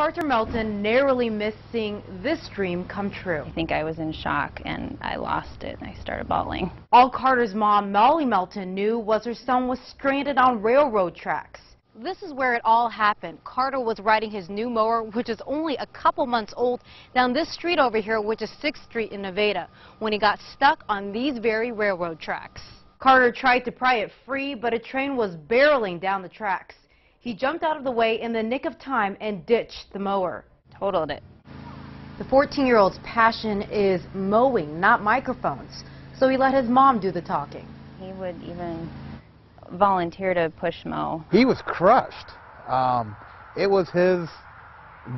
Carter Melton narrowly missed seeing this dream come true. I think I was in shock and I lost it and I started bawling. All Carter's mom, Molly Melton, knew was her son was stranded on railroad tracks. This is where it all happened. Carter was riding his new mower, which is only a couple months old, down this street over here, which is 6th Street in Nevada, when he got stuck on these very railroad tracks. Carter tried to pry it free, but a train was barreling down the tracks. He jumped out of the way in the nick of time and ditched the mower. Totaled it. The 14-year-old's passion is mowing, not microphones, so he let his mom do the talking. He would even volunteer to push mow. He was crushed. It was his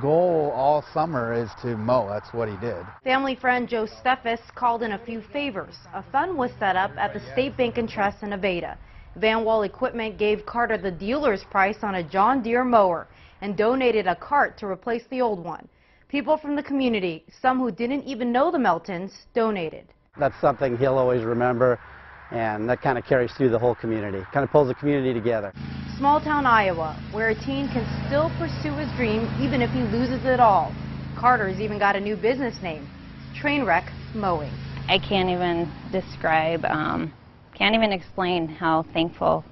goal all summer is to mow. That's what he did. Family friend Joe Steffes called in a few favors. A fund was set up at the State Bank and Trust in Nevada. Van Wall Equipment gave Carter the dealer's price on a John Deere mower and donated a cart to replace the old one. People from the community, some who didn't even know the Meltons, donated. That's something he'll always remember, and that kind of carries through the whole community, kind of pulls the community together. Small town Iowa, where a teen can still pursue his dream even if he loses it all. Carter's even got a new business name, Trainwreck Mowing. I can't even describe, can't even explain how thankful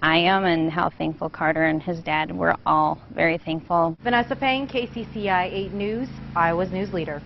I am and how thankful Carter and his dad were. All very thankful. Vanessa Pang, KCCI 8 News, Iowa's news leader.